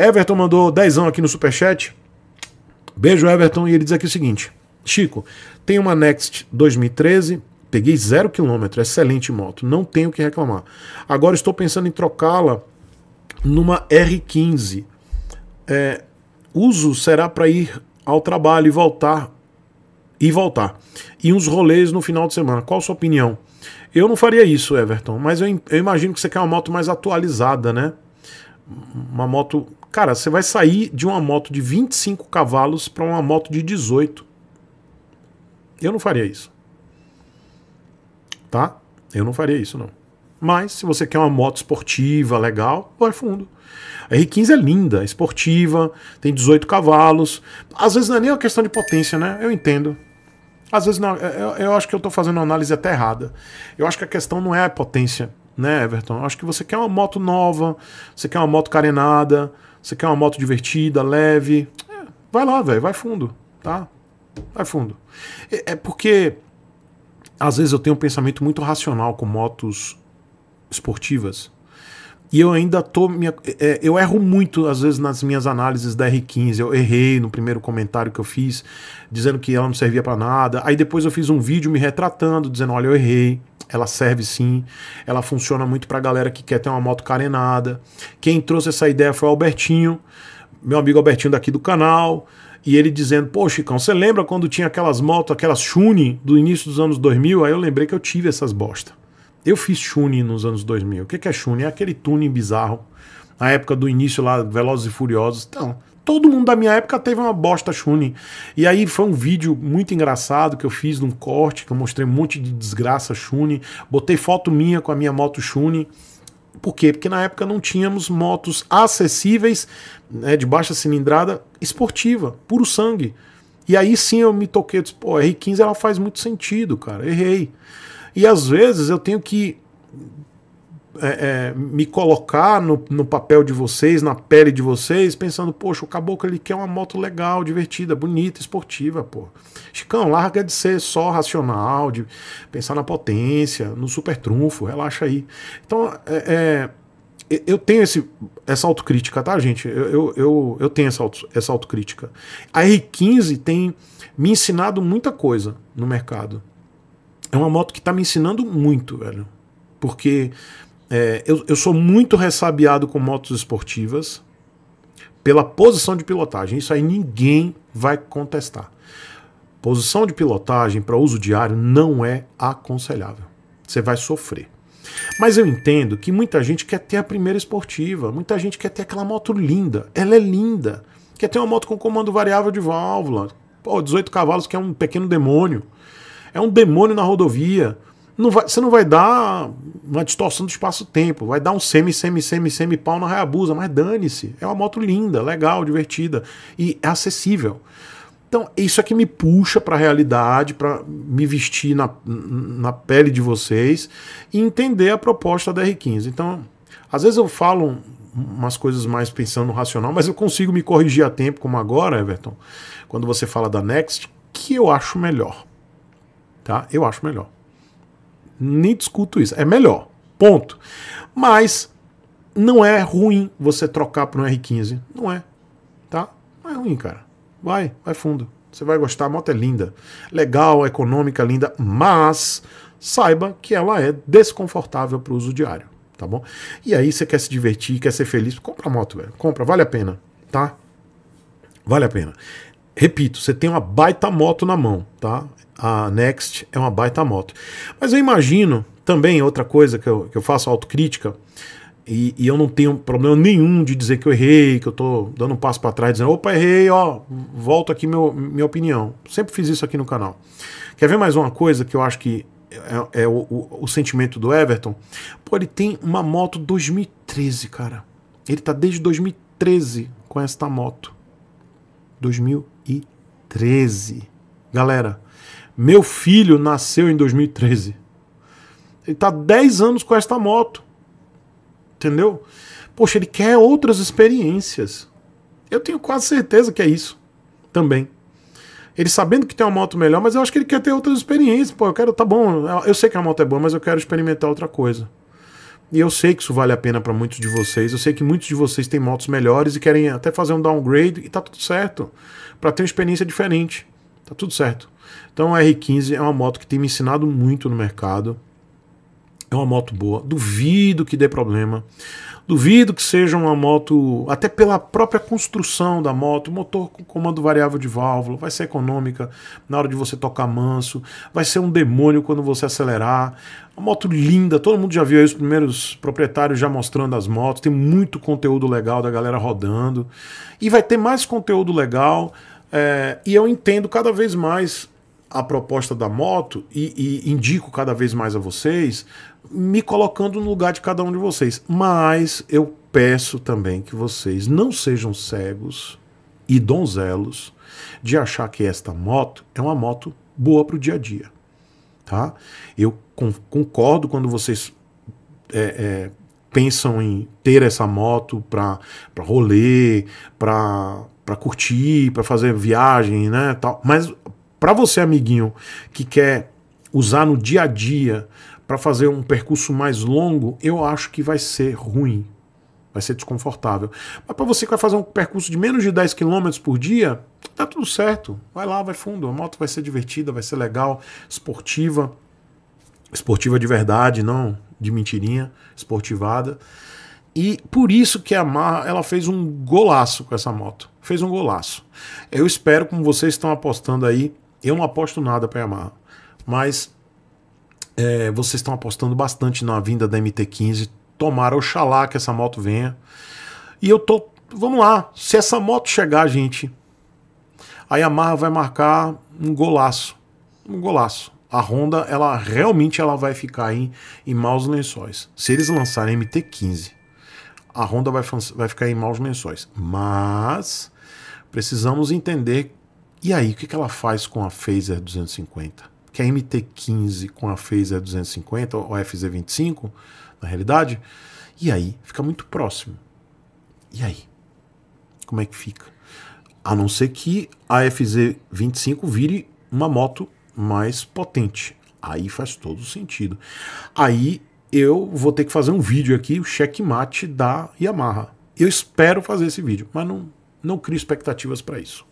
Everton mandou dezão aqui no superchat. Beijo, Everton. E ele diz aqui o seguinte: Chico, tem uma Next 2013, peguei 0 km, excelente moto, não tenho o que reclamar. Agora estou pensando em trocá-la numa R15. Uso será para ir ao trabalho e voltar. E uns rolês no final de semana. Qual a sua opinião? Eu não faria isso, Everton, mas eu imagino que você quer uma moto mais atualizada, né? Uma moto... Cara, você vai sair de uma moto de 25 cavalos para uma moto de 18. Eu não faria isso. Tá? Eu não faria isso, não. Mas se você quer uma moto esportiva, legal, vai fundo. A R15 é linda, esportiva, tem 18 cavalos. Às vezes não é nem uma questão de potência, né? Eu entendo. Às vezes não. Eu acho que eu tô fazendo uma análise até errada. Eu acho que a questão não é a potência, né, Everton? Eu acho que você quer uma moto nova, você quer uma moto carenada, você quer uma moto divertida, leve. Vai lá, velho, vai fundo, tá? Vai fundo. É porque às vezes eu tenho um pensamento muito racional com motos esportivas. E eu ainda tô... eu erro muito, às vezes, nas minhas análises da R15. Eu errei no primeiro comentário que eu fiz, dizendo que ela não servia para nada. Aí depois eu fiz um vídeo me retratando, dizendo, olha, eu errei. Ela serve sim. Ela funciona muito pra galera que quer ter uma moto carenada. Quem trouxe essa ideia foi o Albertinho, meu amigo Albertinho daqui do canal. E ele dizendo, pô, Chicão, você lembra quando tinha aquelas motos, aquelas Shune do início dos anos 2000? Aí eu lembrei que eu tive essas bostas. Eu fiz Shune nos anos 2000. O que é Shune? É aquele tuning bizarro. Na época do início lá, Velozes e Furiosos. Então, todo mundo da minha época teve uma bosta Shune. E aí foi um vídeo muito engraçado que eu fiz num corte, que eu mostrei um monte de desgraça Shune. Botei foto minha com a minha moto Shune. Por quê? Porque na época não tínhamos motos acessíveis, né, de baixa cilindrada, esportiva, puro sangue. E aí sim eu me toquei. Disse, pô, a R15 ela faz muito sentido, cara. Errei. E às vezes eu tenho que me colocar no papel de vocês, na pele de vocês, pensando, poxa, o caboclo ele quer uma moto legal, divertida, bonita, esportiva, pô. Chicão, larga de ser só racional, de pensar na potência, no super trunfo, relaxa aí. Então, eu tenho essa autocrítica, tá, gente? Eu tenho essa autocrítica. A R15 tem me ensinado muita coisa no mercado. É uma moto que tá me ensinando muito, velho. Porque eu sou muito ressabiado com motos esportivas pela posição de pilotagem. Isso aí ninguém vai contestar. Posição de pilotagem para uso diário não é aconselhável. Você vai sofrer. Mas eu entendo que muita gente quer ter a primeira esportiva. Muita gente quer ter aquela moto linda. Ela é linda. Quer ter uma moto com comando variável de válvula. Pô, 18 cavalos que é um pequeno demônio. É um demônio na rodovia. Você não vai dar uma distorção do espaço-tempo. Vai dar um semi-pau na Hayabusa. Mas dane-se. É uma moto linda, legal, divertida. E é acessível. Então, isso é que me puxa para a realidade, para me vestir na pele de vocês e entender a proposta da R15. Então, às vezes eu falo umas coisas mais pensando no racional, mas eu consigo me corrigir a tempo, como agora, Everton, quando você fala da Next, que eu acho melhor. Tá? Eu acho melhor. Nem discuto isso. É melhor. Ponto. Mas não é ruim você trocar por um R15. Não é. Tá? Não é ruim, cara. Vai fundo. Você vai gostar. A moto é linda. Legal, econômica, linda. Mas saiba que ela é desconfortável para o uso diário. Tá bom? E aí você quer se divertir, quer ser feliz. Compra a moto, velho. Compra. Vale a pena. Tá? Vale a pena. Repito, você tem uma baita moto na mão, tá? A Next é uma baita moto. Mas eu imagino também outra coisa que eu faço autocrítica, e eu não tenho problema nenhum de dizer que eu errei, que eu tô dando um passo para trás, dizendo, opa, errei, ó, volto aqui minha opinião. Sempre fiz isso aqui no canal. Quer ver mais uma coisa que eu acho que é o sentimento do Everton? Pô, ele tem uma moto 2013, cara. Ele tá desde 2013 com esta moto. 2013. Galera, meu filho nasceu em 2013. Ele tá 10 anos com esta moto. Entendeu? Poxa, ele quer outras experiências. Eu tenho quase certeza que é isso também. Ele sabendo que tem uma moto melhor, mas eu acho que ele quer ter outras experiências. Pô, eu quero, tá bom, eu sei que a moto é boa, mas eu quero experimentar outra coisa. E eu sei que isso vale a pena para muitos de vocês. Eu sei que muitos de vocês têm motos melhores e querem até fazer um downgrade e tá tudo certo. Para ter uma experiência diferente. Tá tudo certo. Então a R15 é uma moto que tem me ensinado muito no mercado. É uma moto boa. Duvido que dê problema. Duvido que seja uma moto, até pela própria construção da moto, motor com comando variável de válvula, vai ser econômica na hora de você tocar manso, vai ser um demônio quando você acelerar. Uma moto linda, todo mundo já viu aí os primeiros proprietários já mostrando as motos, tem muito conteúdo legal da galera rodando, e vai ter mais conteúdo legal, e eu entendo cada vez mais a proposta da moto e indico cada vez mais a vocês, me colocando no lugar de cada um de vocês. Mas eu peço também que vocês não sejam cegos e donzelos de achar que esta moto é uma moto boa para o dia a dia. Tá? Eu concordo quando vocês pensam em ter essa moto para rolê, para curtir, para fazer viagem, né, tal. Mas para você, amiguinho, que quer usar no dia a dia para fazer um percurso mais longo, eu acho que vai ser ruim, vai ser desconfortável. Mas para você que vai fazer um percurso de menos de 10 km por dia, tá tudo certo. Vai lá, vai fundo, a moto vai ser divertida, vai ser legal, esportiva, esportiva de verdade, não de mentirinha, esportivada. E por isso que a Yamaha, ela fez um golaço com essa moto, fez um golaço. Eu espero, como vocês estão apostando aí, eu não aposto nada para a Yamaha, mas vocês estão apostando bastante na vinda da MT15. Tomara, oxalá que essa moto venha. E eu tô... Vamos lá. Se essa moto chegar, gente, a Yamaha vai marcar um golaço. Um golaço. A Honda, ela realmente vai ficar em maus lençóis. Se eles lançarem a MT15, a Honda vai ficar em maus lençóis. Mas precisamos entender... E aí, o que ela faz com a Fazer 250? Que a MT15 com a Fazer 250, ou a FZ-25, na realidade, e aí fica muito próximo. E aí? Como é que fica? A não ser que a FZ-25 vire uma moto mais potente. Aí faz todo sentido. Aí eu vou ter que fazer um vídeo aqui, o checkmate da Yamaha. Eu espero fazer esse vídeo, mas não crio expectativas para isso.